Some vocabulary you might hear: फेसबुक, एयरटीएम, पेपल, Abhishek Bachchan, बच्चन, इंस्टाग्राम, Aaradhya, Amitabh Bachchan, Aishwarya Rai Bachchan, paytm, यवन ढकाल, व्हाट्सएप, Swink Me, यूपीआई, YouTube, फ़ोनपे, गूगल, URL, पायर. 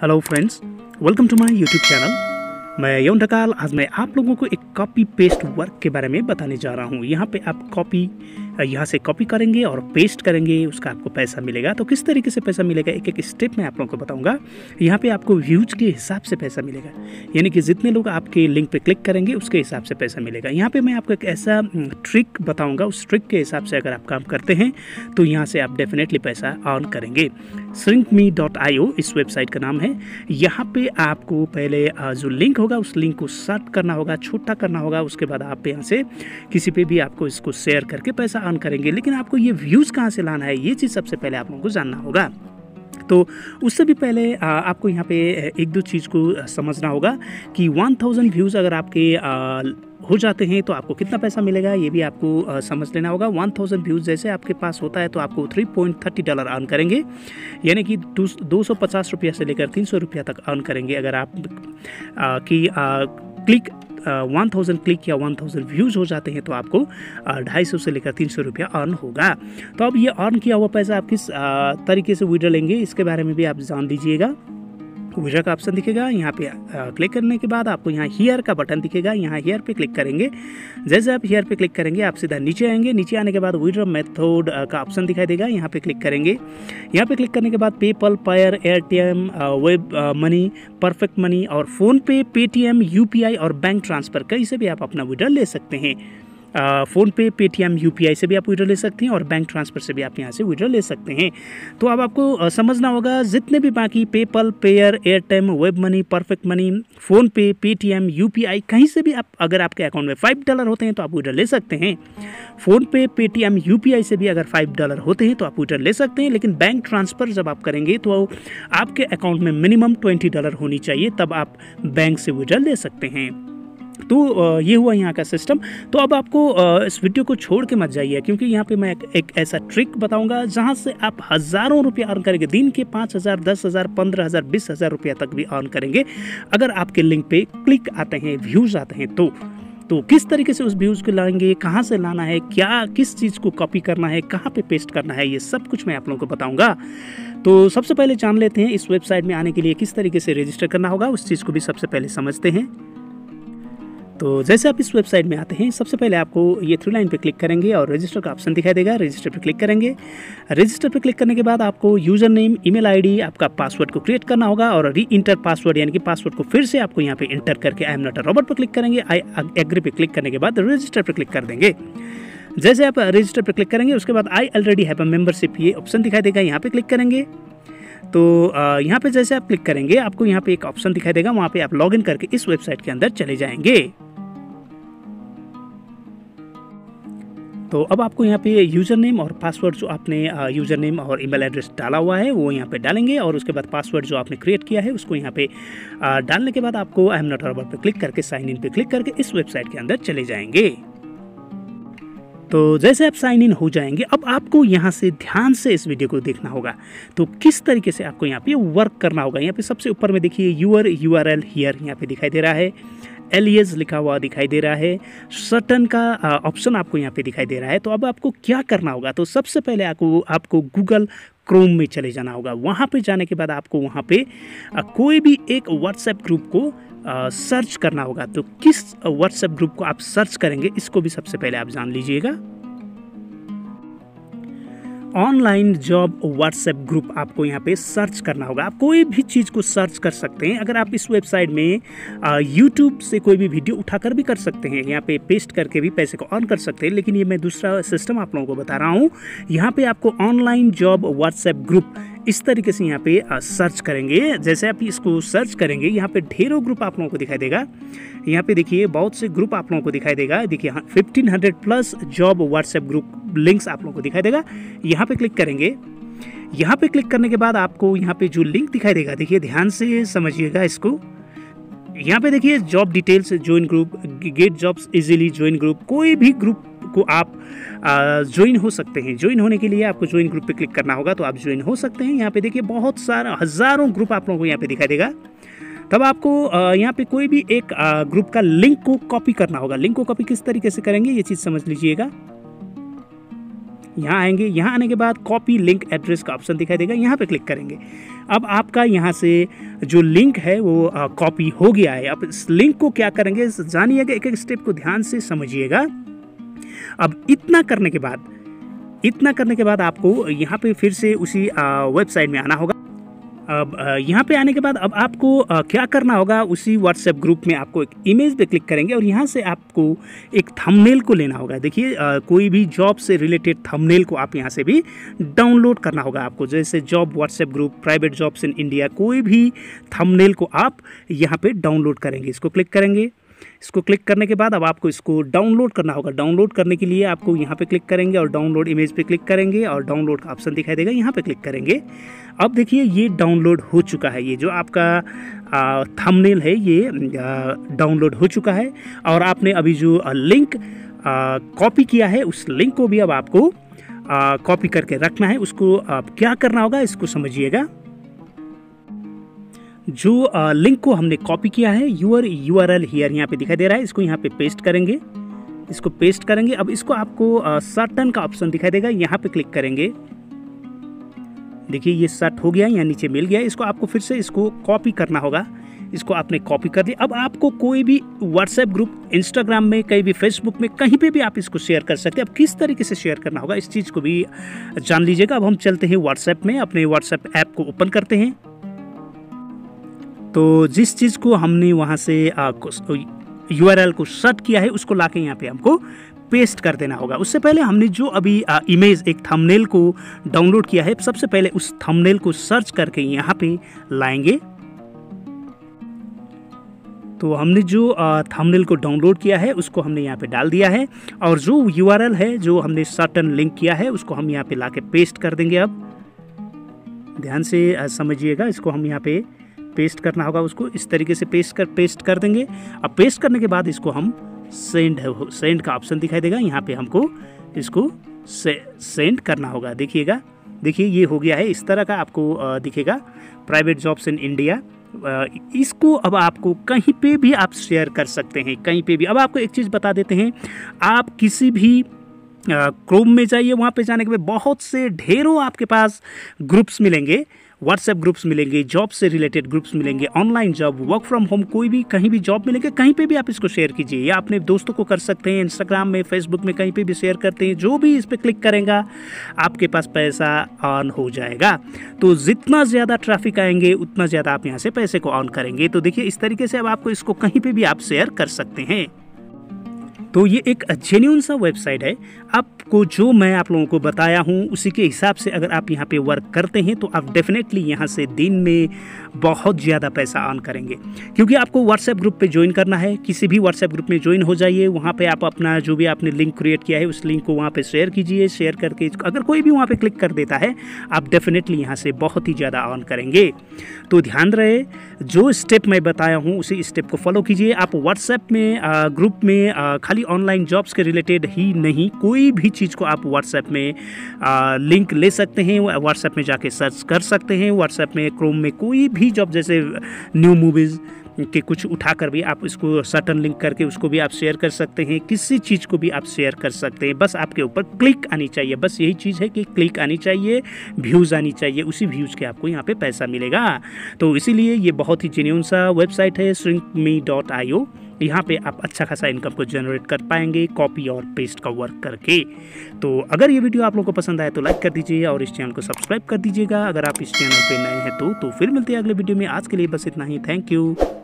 Hello friends, welcome to my YouTube channel. मैं यवन ढकाल। आज मैं आप लोगों को एक कॉपी पेस्ट वर्क के बारे में बताने जा रहा हूँ। यहाँ पे आप यहाँ से कॉपी करेंगे और पेस्ट करेंगे, उसका आपको पैसा मिलेगा। तो किस तरीके से पैसा मिलेगा एक एक स्टेप में आप लोगों को बताऊँगा। यहाँ पे आपको व्यूज के हिसाब से पैसा मिलेगा, यानी कि जितने लोग आपके लिंक पे क्लिक करेंगे उसके हिसाब से पैसा मिलेगा। यहाँ पे मैं आपको एक ऐसा ट्रिक बताऊँगा, उस ट्रिक के हिसाब से अगर आप काम करते हैं तो यहाँ से आप डेफिनेटली पैसा अर्न करेंगे। shrinkme.io इस वेबसाइट का नाम है। यहाँ पर आपको पहले जो लिंक होगा उस लिंक को सर्ट करना होगा, छोटा करना होगा। उसके बाद आप यहाँ से किसी पर भी आपको इसको शेयर करके पैसा ऑन करेंगे। लेकिन आपको ये व्यूज़ कहाँ से लाना है, ये चीज़ सबसे पहले आप लोगों को जानना होगा। तो उससे भी पहले आपको यहाँ पे एक दो चीज़ को समझना होगा कि 1000 व्यूज़ अगर आपके हो जाते हैं तो आपको कितना पैसा मिलेगा, ये भी आपको समझ लेना होगा। 1000 व्यूज़ जैसे आपके पास होता है तो आपको $3.30 अर्न करेंगे, यानी कि 250 रुपया से लेकर 300 रुपया तक अर्न करेंगे अगर आप की क्लिक 1000 क्लिक या 1000 व्यूज़ हो जाते हैं तो आपको 250 से लेकर 300 रुपया अर्न होगा। तो अब ये अर्न किया हुआ पैसा आप किस तरीके से विड्रॉ लेंगे इसके बारे में भी आप जान लीजिएगा। विड्रॉ का ऑप्शन दिखेगा, यहाँ पे क्लिक करने के बाद आपको यहाँ हेयर का बटन दिखेगा, यहाँ हेयर पे क्लिक करेंगे। जैसे आप हेयर पे क्लिक करेंगे आप सीधा नीचे आएंगे। नीचे आने के बाद विड्रॉ मेथड का ऑप्शन दिखाई देगा, यहाँ पे क्लिक करेंगे। यहाँ पे क्लिक करने के बाद पेपल, पायर, एयरटीएम, web money, perfect money और फ़ोनपे, पेटीएम, यूपीआई और बैंक ट्रांसफ़र, कहीं से भी आप अपना विड्रॉ ले सकते हैं। फ़ोनपे, पेटीएम, यूपीआई से भी आप विड्रॉ ले सकते हैं और बैंक ट्रांसफ़र से भी आप यहाँ से विड्रॉ ले सकते हैं। तो अब आपको समझना होगा जितने भी बाकी पेपल, Payeer, एयरटेम, web money, perfect money, फ़ोनपे, Paytm, यूपीआई, कहीं से भी आप अगर आपके अकाउंट में $5 होते हैं तो आप विड्रॉ ले सकते हैं। फ़ोनपे, पेटीएम, यूपीआई से भी अगर $5 होते हैं तो आप विड्रॉ ले सकते हैं। लेकिन बैंक ट्रांसफ़र जब आप करेंगे तो आपके अकाउंट में मिनिमम $20 होनी चाहिए, तब आप बैंक से विड्रॉ ले सकते हैं। तो ये हुआ यहाँ का सिस्टम। तो अब आपको इस वीडियो को छोड़ के मत जाइए, क्योंकि यहाँ पे मैं एक ऐसा ट्रिक बताऊंगा जहाँ से आप हज़ारों रुपया अर्न करेंगे। दिन के 5000, 10000, 15000, 20000 रुपया तक भी अर्न करेंगे अगर आपके लिंक पे क्लिक आते हैं, व्यूज़ आते हैं। तो किस तरीके से उस व्यूज़ को लाएंगे, कहाँ से लाना है, क्या किस चीज़ को कॉपी करना है, कहाँ पे पेस्ट करना है, ये सब कुछ मैं आप लोगों को बताऊंगा। तो सबसे पहले जान लेते हैं इस वेबसाइट में आने के लिए किस तरीके से रजिस्टर करना होगा, उस चीज़ को भी सबसे पहले समझते हैं। तो जैसे आप इस वेबसाइट में आते हैं सबसे पहले आपको ये 3 लाइन पे क्लिक करेंगे और रजिस्टर का ऑप्शन दिखाई देगा, रजिस्टर पे क्लिक करेंगे। रजिस्टर पे क्लिक करने के बाद आपको यूज़र नेम, ईमेल आईडी, आपका पासवर्ड को क्रिएट करना होगा और री इंटर पासवर्ड, यानी कि पासवर्ड को फिर से आपको यहाँ पे इंटर करके I am not a robot पर क्लिक करेंगे। आई एग्री पे क्लिक करने के बाद रजिस्टर पर क्लिक कर देंगे। जैसे आप रजिस्टर पर क्लिक करेंगे उसके बाद I already have a membership, ये ऑप्शन दिखाई देगा, यहाँ पर क्लिक करेंगे। तो यहाँ पर जैसे आप क्लिक करेंगे आपको यहाँ पर एक ऑप्शन दिखाई देगा, वहाँ पर आप लॉग इन करके इस वेबसाइट के अंदर चले जाएंगे। तो अब आपको यहाँ पे यूज़र नेम और पासवर्ड, जो आपने यूज़र नेम और ईमेल एड्रेस डाला हुआ है वो यहाँ पे डालेंगे और उसके बाद पासवर्ड जो आपने क्रिएट किया है उसको यहाँ पे डालने के बाद आपको I am not a robot पे क्लिक करके साइन इन पे क्लिक करके इस वेबसाइट के अंदर चले जाएंगे। तो जैसे आप साइन इन हो जाएंगे अब आपको यहाँ से ध्यान से इस वीडियो को देखना होगा। तो किस तरीके से आपको यहाँ पे वर्क करना होगा, यहाँ पे सबसे ऊपर में देखिए यूअर URL हियर यहाँ पे दिखाई दे रहा है, एलियस लिखा हुआ दिखाई दे रहा है, सटन का ऑप्शन आपको यहाँ पे दिखाई दे रहा है। तो अब आपको क्या करना होगा, तो सबसे पहले आपको गूगल क्रोम में चले जाना होगा। वहाँ पे जाने के बाद आपको वहाँ पे कोई भी एक व्हाट्सएप ग्रुप को सर्च करना होगा। तो किस व्हाट्सएप ग्रुप को आप सर्च करेंगे इसको भी सबसे पहले आप जान लीजिएगा। ऑनलाइन जॉब व्हाट्सएप ग्रुप आपको यहाँ पे सर्च करना होगा। आप कोई भी चीज़ को सर्च कर सकते हैं। अगर आप इस वेबसाइट में यूट्यूब से कोई भी वीडियो उठाकर भी कर सकते हैं, यहाँ पे पेस्ट करके भी पैसे को अर्न कर सकते हैं। लेकिन ये मैं दूसरा सिस्टम आप लोगों को बता रहा हूँ। यहाँ पे आपको ऑनलाइन जॉब व्हाट्सएप ग्रुप इस तरीके से यहाँ पे सर्च करेंगे। जैसे आप इसको सर्च करेंगे यहाँ पे ढेरों ग्रुप आप लोगों को दिखाई देगा। यहाँ पे देखिए बहुत से ग्रुप आप लोगों को दिखाई देगा। देखिए 1500+ जॉब व्हाट्सएप ग्रुप लिंक्स आप लोगों को दिखाई देगा। यहाँ पे क्लिक करेंगे। यहाँ पे क्लिक करने के बाद आपको यहाँ पे जो लिंक दिखाई देगा, देखिए ध्यान से समझिएगा इसको। यहाँ पे देखिए job details, join group, get jobs easily, join group, कोई भी ग्रुप को आप ज्वाइन हो सकते हैं। ज्वाइन होने के लिए आपको ज्वाइन ग्रुप पे क्लिक करना होगा, तो आप ज्वाइन हो सकते हैं। यहाँ पे देखिए बहुत सारा हज़ारों ग्रुप आप लोगों को यहाँ पे दिखाई देगा। तब आपको यहाँ पे कोई भी एक ग्रुप का लिंक को कॉपी करना होगा। लिंक को कॉपी किस तरीके से करेंगे ये चीज़ समझ लीजिएगा। यहाँ आएंगे। यहाँ आने के बाद कॉपी लिंक एड्रेस का ऑप्शन दिखाई देगा, यहाँ पे क्लिक करेंगे। अब आपका यहाँ से जो लिंक है वो कॉपी हो गया है। अब इस लिंक को क्या करेंगे जानिएगा, एक एक स्टेप को ध्यान से समझिएगा। अब इतना करने के बाद आपको यहाँ पे फिर से उसी वेबसाइट में आना होगा। अब यहाँ पे आने के बाद अब आपको क्या करना होगा, उसी व्हाट्सएप ग्रुप में आपको एक इमेज पे क्लिक करेंगे और यहाँ से आपको एक थंबनेल को लेना होगा। देखिए कोई भी जॉब से रिलेटेड थंबनेल को आप यहाँ से भी डाउनलोड करना होगा आपको, जैसे job व्हाट्सएप group, private jobs in India, कोई भी थंबनेल को आप यहाँ पे डाउनलोड करेंगे। इसको क्लिक करेंगे, इसको क्लिक करने के बाद अब आपको इसको डाउनलोड करना होगा। डाउनलोड करने के लिए आपको यहाँ पे क्लिक करेंगे और डाउनलोड इमेज पे क्लिक करेंगे और डाउनलोड का ऑप्शन दिखाई देगा, यहाँ पे क्लिक करेंगे। अब देखिए ये डाउनलोड हो चुका है, ये जो आपका थंबनेल है ये डाउनलोड हो चुका है। और आपने अभी जो लिंक कॉपी किया है उस लिंक को भी अब आपको कॉपी करके रखना है। उसको क्या करना होगा इसको समझिएगा। जो लिंक को हमने कॉपी किया है यूआरएल हियर यहाँ पे दिखाई दे रहा है, इसको यहाँ पे पेस्ट करेंगे। इसको पेस्ट करेंगे। अब इसको आपको सर्टन का ऑप्शन दिखाई देगा, यहाँ पे क्लिक करेंगे। देखिए ये सर्ट हो गया, यहाँ नीचे मिल गया। इसको आपको फिर से इसको कॉपी करना होगा। इसको आपने कॉपी कर दिया। अब आपको कोई भी व्हाट्सएप ग्रुप, इंस्टाग्राम में, कहीं भी फेसबुक में, कहीं पे भी आप इसको शेयर कर सकते हैं। अब किस तरीके से शेयर करना होगा इस चीज़ को भी जान लीजिएगा। अब हम चलते हैं व्हाट्सएप में, अपने व्हाट्सएप ऐप को ओपन करते हैं। तो जिस चीज़ को हमने वहाँ से यूआरएल को सर्ट किया है उसको लाके यहाँ पे हमको पेस्ट कर देना होगा। उससे पहले हमने जो अभी इमेज एक थंबनेल को डाउनलोड किया है, सबसे पहले उस थंबनेल को सर्च करके यहाँ पे लाएंगे। तो हमने जो थंबनेल को डाउनलोड किया है उसको हमने यहाँ पे डाल दिया है और जो यूआरएल है जो हमने सर्टन लिंक किया है उसको हम यहाँ पे लाके पेस्ट कर देंगे। अब ध्यान से समझिएगा, इसको हम यहाँ पे पेस्ट करना होगा। उसको इस तरीके से पेस्ट कर देंगे। अब पेस्ट करने के बाद इसको हम सेंड का ऑप्शन दिखाई देगा, यहाँ पे हमको इसको सेंड करना होगा। देखिएगा, देखिए ये हो गया है। इस तरह का आपको दिखेगा प्राइवेट जॉब्स इन इंडिया। इसको अब आपको कहीं पे भी आप शेयर कर सकते हैं, कहीं पे भी। अब आपको एक चीज़ बता देते हैं, आप किसी भी क्रोम में जाइए, वहाँ पे जाने के बाद बहुत से ढेरों आपके पास ग्रुप्स मिलेंगे, व्हाट्सएप ग्रुप्स मिलेंगे, जॉब से रिलेटेड ग्रुप्स मिलेंगे, online job, work from home, कोई भी कहीं भी जॉब मिलेंगे, कहीं पे भी आप इसको शेयर कीजिए। या अपने दोस्तों को कर सकते हैं, इंस्टाग्राम में, फेसबुक में, कहीं पे भी शेयर करते हैं। जो भी इस पर क्लिक करेगा आपके पास पैसा ऑन हो जाएगा। तो जितना ज़्यादा ट्रैफिक आएंगे उतना ज़्यादा आप यहाँ से पैसे को ऑन करेंगे। तो देखिए इस तरीके से अब आपको इसको कहीं पर भी आप शेयर कर सकते हैं। तो ये एक जेन्यून सा वेबसाइट है। आपको जो मैं आप लोगों को बताया हूँ उसी के हिसाब से अगर आप यहाँ पे वर्क करते हैं तो आप डेफिनेटली यहाँ से दिन में बहुत ज़्यादा पैसा अर्न करेंगे। क्योंकि आपको व्हाट्सएप ग्रुप पे ज्वाइन करना है, किसी भी व्हाट्सएप ग्रुप में ज्वाइन हो जाइए। वहाँ पे आप अपना जो भी आपने लिंक क्रिएट किया है उस लिंक को वहाँ पर शेयर कीजिए। शेयर करके अगर कोई भी वहाँ पर क्लिक कर देता है आप डेफिनेटली यहाँ से बहुत ही ज़्यादा अर्न करेंगे। तो ध्यान रहे, जो स्टेप मैं बताया हूँ उसी स्टेप को फॉलो कीजिए। आप व्हाट्सएप में ग्रुप में खाली ऑनलाइन जॉब्स के रिलेटेड ही नहीं, कोई भी चीज़ को आप व्हाट्सएप में लिंक ले सकते हैं, व्हाट्सएप में जाके सर्च कर सकते हैं। व्हाट्सएप में, क्रोम में कोई भी जॉब, जैसे न्यू मूवीज़ के कुछ उठाकर भी आप इसको सर्टन लिंक करके उसको भी आप शेयर कर सकते हैं। किसी चीज़ को भी आप शेयर कर सकते हैं, बस आपके ऊपर क्लिक आनी चाहिए। बस यही चीज़ है कि क्लिक आनी चाहिए, व्यूज़ आनी चाहिए, उसी व्यूज़ के आपको यहाँ पे पैसा मिलेगा। तो इसीलिए ये बहुत ही जेन्युइन सा वेबसाइट है shrinkme.io। यहाँ पे आप अच्छा खासा इनकम को जनरेट कर पाएंगे कॉपी और पेस्ट का वर्क करके। तो अगर ये वीडियो आप लोगों को पसंद आए तो लाइक कर दीजिए और इस चैनल को सब्सक्राइब कर दीजिएगा अगर आप इस चैनल पे नए हैं। तो फिर मिलते हैं अगले वीडियो में। आज के लिए बस इतना ही। Thank you.